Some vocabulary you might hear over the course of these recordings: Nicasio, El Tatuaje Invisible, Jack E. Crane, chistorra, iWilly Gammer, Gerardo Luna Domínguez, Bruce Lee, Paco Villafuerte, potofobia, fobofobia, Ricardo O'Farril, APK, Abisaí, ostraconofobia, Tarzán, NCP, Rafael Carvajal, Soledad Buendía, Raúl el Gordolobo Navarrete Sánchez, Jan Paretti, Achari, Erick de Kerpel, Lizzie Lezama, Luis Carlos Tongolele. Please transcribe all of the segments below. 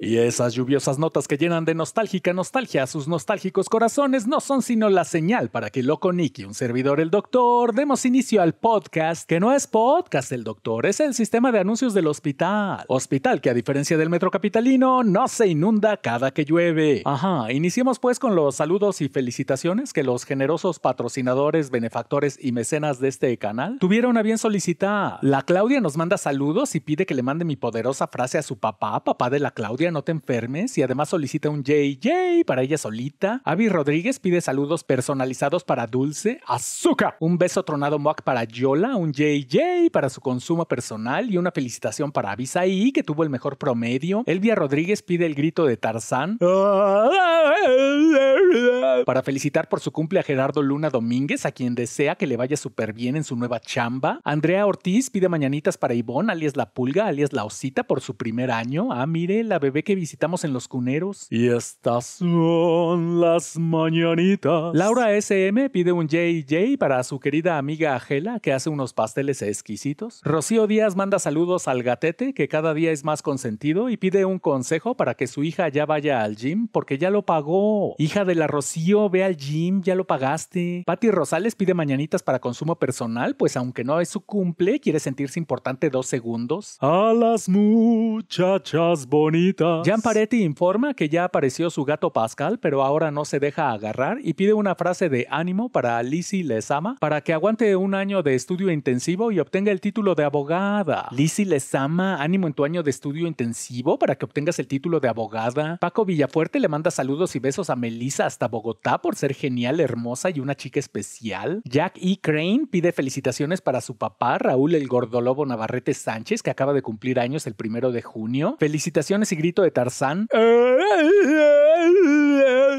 Y esas lluviosas notas que llenan de nostálgica nostalgia a sus nostálgicos corazones no son sino la señal para que Loco Nicky, un servidor el doctor, demos inicio al podcast, que no es podcast el doctor, es el sistema de anuncios del hospital. Hospital que a diferencia del metro capitalino no se inunda cada que llueve. Ajá, iniciemos pues con los saludos y felicitaciones que los generosos patrocinadores, benefactores y mecenas de este canal tuvieron a bien solicitar. La Claudia nos manda saludos y pide que le mande mi poderosa frase a su papá, papá de la Claudia, no te enfermes, y además solicita un JJ para ella solita. Abby Rodríguez pide saludos personalizados para Dulce Azúcar, un beso tronado mock para Yola, un JJ para su consumo personal y una felicitación para Abisaí, que tuvo el mejor promedio. Elvia Rodríguez pide el grito de Tarzán para felicitar por su cumple a Gerardo Luna Domínguez, a quien desea que le vaya súper bien en su nueva chamba. Andrea Ortiz pide mañanitas para Ivonne, alias La Pulga, alias La Osita, por su primer año. Ah, mire, la bebé que visitamos en Los Cuneros. Y estas son las mañanitas. Laura SM pide un JJ para su querida amiga Agela, que hace unos pasteles exquisitos. Rocío Díaz manda saludos al gatete, que cada día es más consentido, y pide un consejo para que su hija ya vaya al gym, porque ya lo pagó. Hija de la Rocío, ve al gym, ya lo pagaste. Patti Rosales pide mañanitas para consumo personal, pues aunque no es su cumple, quiere sentirse importante 2 segundos. A las muchachas bonitas. Jan Paretti informa que ya apareció su gato Pascal, pero ahora no se deja agarrar, y pide una frase de ánimo para Lizzie Lezama, para que aguante un año de estudio intensivo y obtenga el título de abogada. Lizzie Lezama, ánimo en tu año de estudio intensivo para que obtengas el título de abogada. Paco Villafuerte le manda saludos y besos a Melissa hasta Bogotá por ser genial, hermosa y una chica especial. Jack E. Crane pide felicitaciones para su papá, Raúl el Gordolobo Navarrete Sánchez, que acaba de cumplir años el 1 de junio. Felicitaciones y grito de Tarzán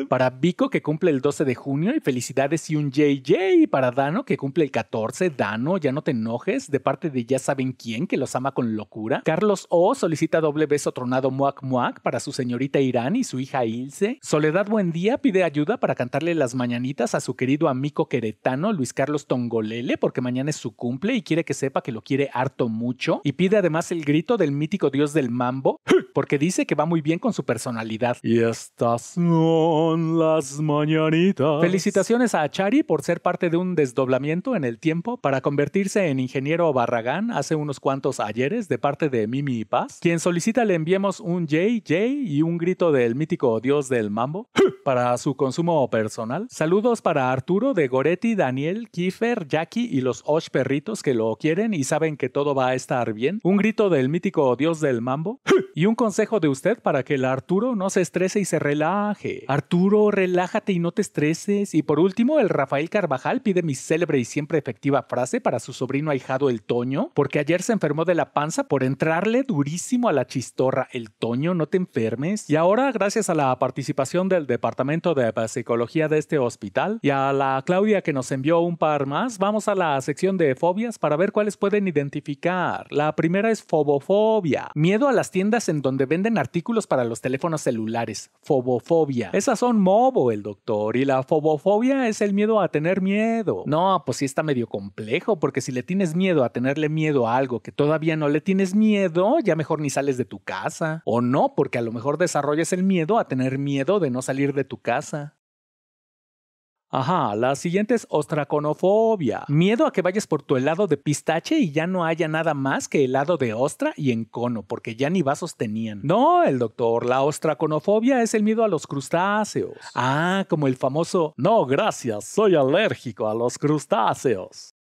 para Vico, que cumple el 12 de junio, y felicidades y un JJ para Dano, que cumple el 14. Dano, ya no te enojes, de parte de ya saben quién, que los ama con locura. Carlos O solicita doble beso tronado muac muac para su señorita Irán y su hija Ilse. Soledad Buendía pide ayuda para cantarle las mañanitas a su querido amigo queretano Luis Carlos Tongolele, porque mañana es su cumple y quiere que sepa que lo quiere harto mucho, y pide además el grito del mítico dios del mambo, porque dice que va muy bien con su personalidad. Y estas son las mañanitas. Felicitaciones a Achari por ser parte de un desdoblamiento en el tiempo para convertirse en ingeniero Barragán hace unos cuantos ayeres, de parte de Mimi y Paz, quien solicita le enviemos un JJ y un grito del mítico dios del mambo para su consumo personal. Saludos para Arturo de Goretti, Daniel, Kiefer, Jackie y los 8 perritos que lo quieren y saben que todo va a estar bien. Un grito del mítico dios del mambo y un consejo de usted para que el Arturo no se estrese y se relaje. Arturo, relájate y no te estreses. Y por último, el Rafael Carvajal pide mi célebre y siempre efectiva frase para su sobrino ahijado el Toño, porque ayer se enfermó de la panza por entrarle durísimo a la chistorra. El Toño, no te enfermes. Y ahora, gracias a la participación del Departamento de Psicología de este hospital y a la Claudia que nos envió un par más, vamos a la sección de fobias para ver cuáles pueden identificar. La primera es fobofobia, miedo a las tiendas en donde venden artículos para los teléfonos celulares. Fobofobia. Esas son mobo, el doctor, y la fobofobia es el miedo a tener miedo. No, pues sí está medio complejo, porque si le tienes miedo a tenerle miedo a algo que todavía no le tienes miedo, ya mejor ni sales de tu casa. O no, porque a lo mejor desarrollas el miedo a tener miedo de no salir de tu casa. Ajá, la siguiente es ostraconofobia, miedo a que vayas por tu helado de pistache y ya no haya nada más que helado de ostra y en cono, porque ya ni vasos tenían. No, el doctor, la ostraconofobia es el miedo a los crustáceos. Ah, como el famoso, no gracias, soy alérgico a los crustáceos.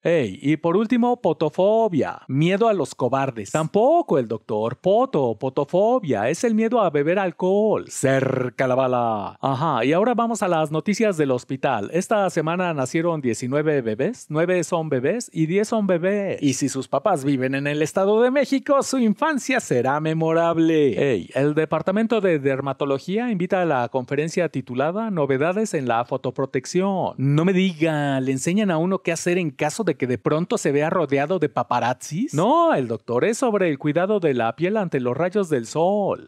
Hey, y por último, potofobia, miedo a los cobardes. Tampoco, el doctor. Potofobia, es el miedo a beber alcohol. Cerca la bala. Ajá, y ahora vamos a las noticias del hospital. Esta semana nacieron 19 bebés, 9 son bebés y 10 son bebés. Y si sus papás viven en el Estado de México, su infancia será memorable. Hey, el Departamento de Dermatología invita a la conferencia titulada Novedades en la fotoprotección. No me diga, le enseñan a uno qué hacer en caso de que de pronto se vea rodeado de paparazzis? No, el doctor es sobre el cuidado de la piel ante los rayos del sol.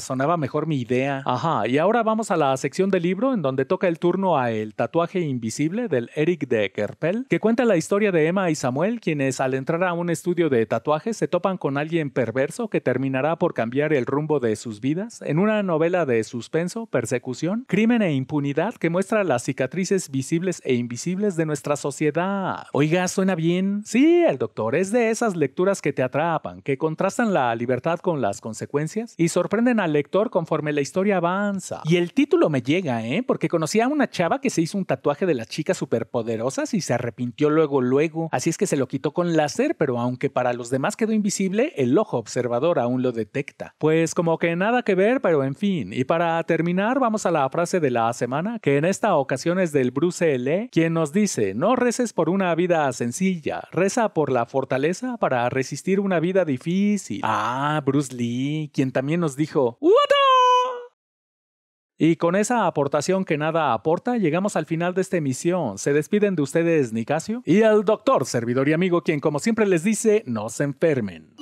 Sonaba mejor mi idea. Ajá, y ahora vamos a la sección del libro en donde toca el turno a El Tatuaje Invisible del Erick de Kerpel, que cuenta la historia de Emma y Samuel, quienes al entrar a un estudio de tatuajes se topan con alguien perverso que terminará por cambiar el rumbo de sus vidas en una novela de suspenso, persecución, crimen e impunidad que muestra las cicatrices visibles e invisibles de nuestra sociedad. Oiga, ¿suena bien? Sí, El Doctor es de esas lecturas que te atrapan, que contrastan la libertad con las consecuencias y sorprenden al lector conforme la historia avanza. Y el título me llega, porque conocí a una chava que se hizo un tatuaje de las chicas superpoderosas y se arrepintió luego, así es que se lo quitó con láser, pero aunque para los demás quedó invisible, el ojo observador aún lo detecta. Pues como que nada que ver, pero en fin. Y para terminar, vamos a la frase de la semana, que en esta ocasión es del Bruce Lee, quien nos dice: no reces por una vida sencilla, reza por la fortaleza para resistir una vida difícil. Ah, Bruce Lee, quien también nos dijo ¡Wata! Y con esa aportación que nada aporta, llegamos al final de esta emisión. Se despiden de ustedes Nicasio y el doctor, servidor y amigo, quien como siempre les dice, no se enfermen.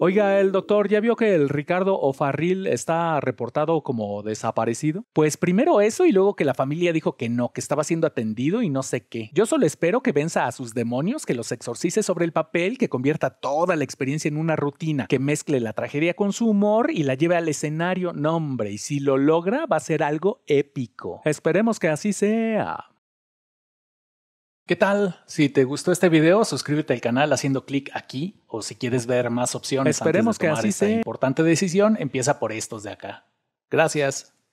Oiga, el doctor, ¿ya vio que el Ricardo O'Farril está reportado como desaparecido? Pues primero eso y luego que la familia dijo que no, que estaba siendo atendido y no sé qué. Yo solo espero que venza a sus demonios, que los exorcice sobre el papel, que convierta toda la experiencia en una rutina, que mezcle la tragedia con su humor y la lleve al escenario. No, hombre, y si lo logra va a ser algo épico. Esperemos que así sea. ¿Qué tal? Si te gustó este video, suscríbete al canal haciendo clic aquí, o si quieres ver más opciones antes de tomar esta importante decisión, empieza por estos de acá. Gracias.